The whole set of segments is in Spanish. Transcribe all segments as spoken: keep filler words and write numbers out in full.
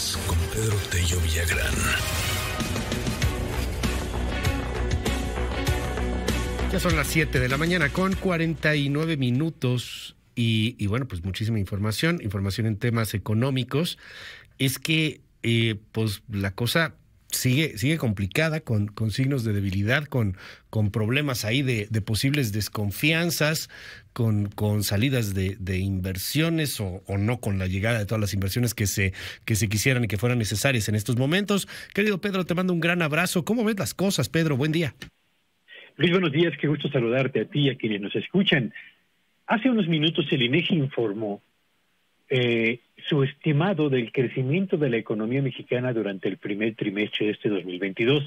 Noticias con Pedro Tello Villagrán. Ya son las siete de la mañana con cuarenta y nueve minutos y, y bueno, pues muchísima información, información en temas económicos. Es que eh, pues la cosa sigue sigue complicada, con, con signos de debilidad, con, con problemas ahí de, de posibles desconfianzas, con, con salidas de, de inversiones o, o no con la llegada de todas las inversiones que se, que se quisieran y que fueran necesarias en estos momentos. Querido Pedro, te mando un gran abrazo. ¿Cómo ves las cosas, Pedro? Buen día. Luis, buenos días. Qué gusto saludarte a ti y a quienes nos escuchan. Hace unos minutos el INEGI informó Eh, su estimado del crecimiento de la economía mexicana durante el primer trimestre de este dos mil veintidós.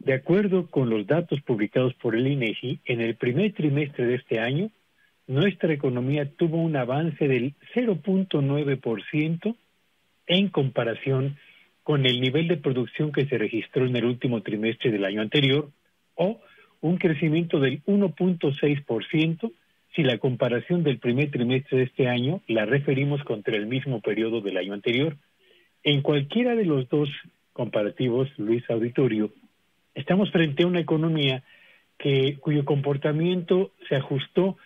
De acuerdo con los datos publicados por el INEGI, en el primer trimestre de este año, nuestra economía tuvo un avance del cero punto nueve por ciento en comparación con el nivel de producción que se registró en el último trimestre del año anterior, o un crecimiento del uno punto seis por ciento si la comparación del primer trimestre de este año la referimos contra el mismo periodo del año anterior. En cualquiera de los dos comparativos, Luis, auditorio, estamos frente a una economía que cuyo comportamiento se ajustó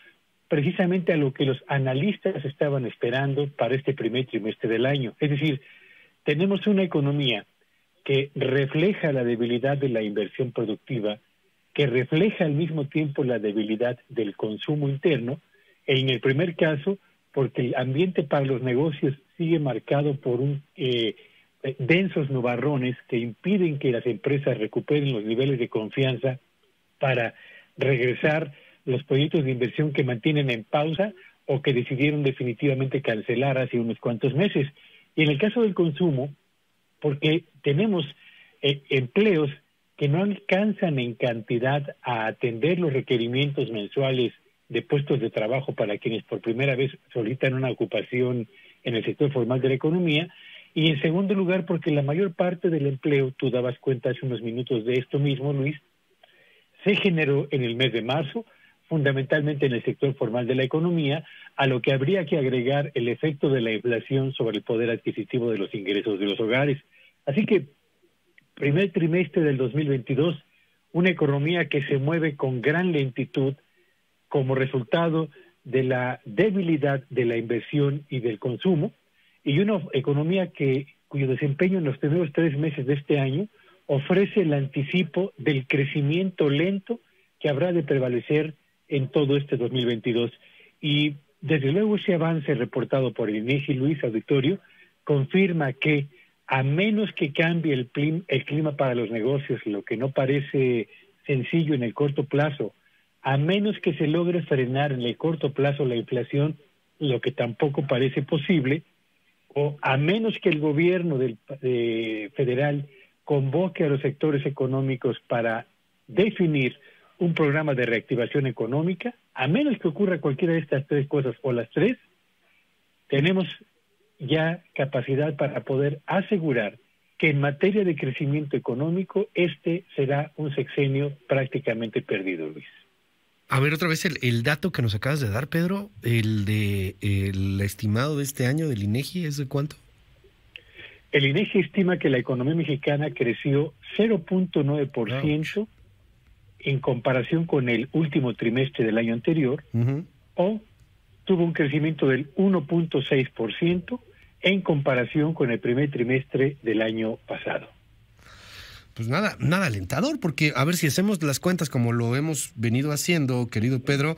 precisamente a lo que los analistas estaban esperando para este primer trimestre del año. Es decir, tenemos una economía que refleja la debilidad de la inversión productiva, que refleja al mismo tiempo la debilidad del consumo interno, en el primer caso porque el ambiente para los negocios sigue marcado por un eh, densos nubarrones que impiden que las empresas recuperen los niveles de confianza para regresar los proyectos de inversión que mantienen en pausa o que decidieron definitivamente cancelar hace unos cuantos meses. Y en el caso del consumo, porque tenemos eh, empleos que no alcanzan en cantidad a atender los requerimientos mensuales de puestos de trabajo para quienes por primera vez solicitan una ocupación en el sector formal de la economía, y en segundo lugar porque la mayor parte del empleo, tú dabas cuenta hace unos minutos de esto mismo, Luis, se generó en el mes de marzo, fundamentalmente en el sector formal de la economía, a lo que habría que agregar el efecto de la inflación sobre el poder adquisitivo de los ingresos de los hogares. Así que primer trimestre del dos mil veintidós, una economía que se mueve con gran lentitud como resultado de la debilidad de la inversión y del consumo, y una economía que cuyo desempeño en los primeros tres meses de este año ofrece el anticipo del crecimiento lento que habrá de prevalecer en todo este dos mil veintidós. Y desde luego ese avance reportado por el INEGI, Luis, auditorio, confirma que a menos que cambie el clima, el clima para los negocios, lo que no parece sencillo en el corto plazo, a menos que se logre frenar en el corto plazo la inflación, lo que tampoco parece posible, o a menos que el gobierno del, eh, federal convoque a los sectores económicos para definir un programa de reactivación económica, a menos que ocurra cualquiera de estas tres cosas o las tres, tenemos ya capacidad para poder asegurar que en materia de crecimiento económico este será un sexenio prácticamente perdido, Luis. A ver, otra vez el, el dato que nos acabas de dar, Pedro, el de el estimado de este año del INEGI, ¿es de cuánto? El INEGI estima que la economía mexicana creció cero punto nueve por ciento en comparación con el último trimestre del año anterior, uh-huh. o tuvo un crecimiento del uno punto seis por ciento en comparación con el primer trimestre del año pasado. Pues nada, nada alentador, porque a ver, si hacemos las cuentas como lo hemos venido haciendo, querido Pedro,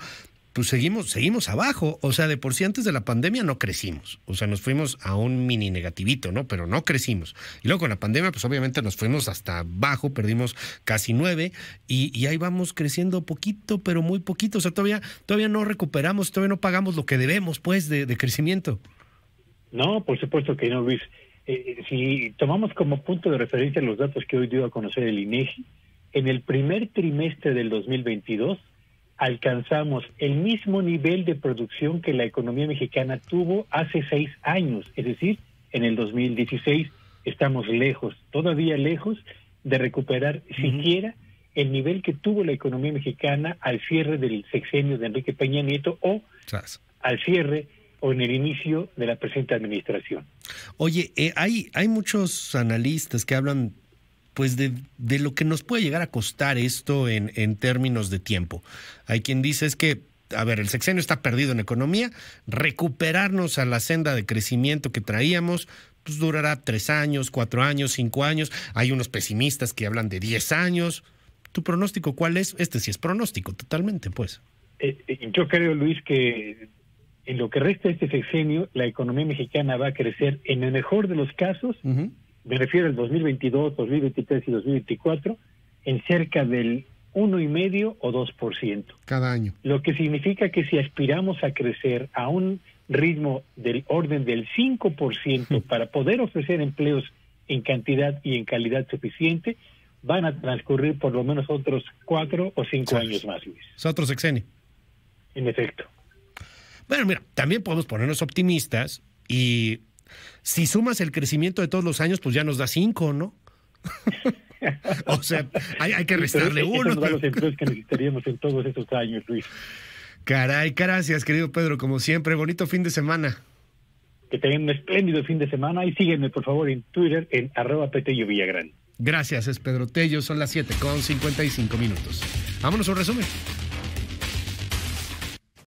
pues seguimos seguimos abajo. O sea, de por sí antes de la pandemia no crecimos. O sea, nos fuimos a un mini negativito, ¿no? Pero no crecimos. Y luego con la pandemia, pues obviamente nos fuimos hasta abajo, perdimos casi nueve, y, y ahí vamos creciendo poquito, pero muy poquito. O sea, todavía, todavía no recuperamos, todavía no pagamos lo que debemos, pues, de, de crecimiento. No, por supuesto que no, Luis. Eh, si tomamos como punto de referencia los datos que hoy dio a conocer el INEGI, en el primer trimestre del dos mil veintidós, alcanzamos el mismo nivel de producción que la economía mexicana tuvo hace seis años, es decir, en el dos mil dieciséis. Estamos lejos, todavía lejos de recuperar uh-huh. siquiera el nivel que tuvo la economía mexicana al cierre del sexenio de Enrique Peña Nieto o Tras. al cierre o en el inicio de la presente administración. Oye, eh, hay, hay muchos analistas que hablan pues de, de lo que nos puede llegar a costar esto en, en términos de tiempo. Hay quien dice es que, a ver, el sexenio está perdido en economía, recuperarnos a la senda de crecimiento que traíamos pues durará tres años, cuatro años, cinco años. Hay unos pesimistas que hablan de diez años. ¿Tu pronóstico cuál es? Este sí es pronóstico, totalmente, pues. Eh, yo creo, Luis, que en lo que resta de este sexenio, la economía mexicana va a crecer en el mejor de los casos, uh-huh. me refiero al dos mil veintidós, dos mil veintitrés y dos mil veinticuatro, en cerca del uno coma cinco o dos por ciento. Cada año. Lo que significa que si aspiramos a crecer a un ritmo del orden del cinco por ciento uh-huh. para poder ofrecer empleos en cantidad y en calidad suficiente, van a transcurrir por lo menos otros cuatro o cinco ¿Sabes? años más, Luis. Es otro sexenio. En efecto. Bueno, mira, también podemos ponernos optimistas y si sumas el crecimiento de todos los años, pues ya nos da cinco, ¿no? O sea, hay, hay que restarle sí, pero uno. Pero... los empleos que necesitaríamos en todos estos años, Luis. Caray, gracias, querido Pedro, como siempre. Bonito fin de semana. Que tengan un espléndido fin de semana y sígueme, por favor, en Twitter, en arroba Petello Villagrán. Gracias, es Pedro Tello. Son las siete con cincuenta y cinco minutos. Vámonos a un resumen.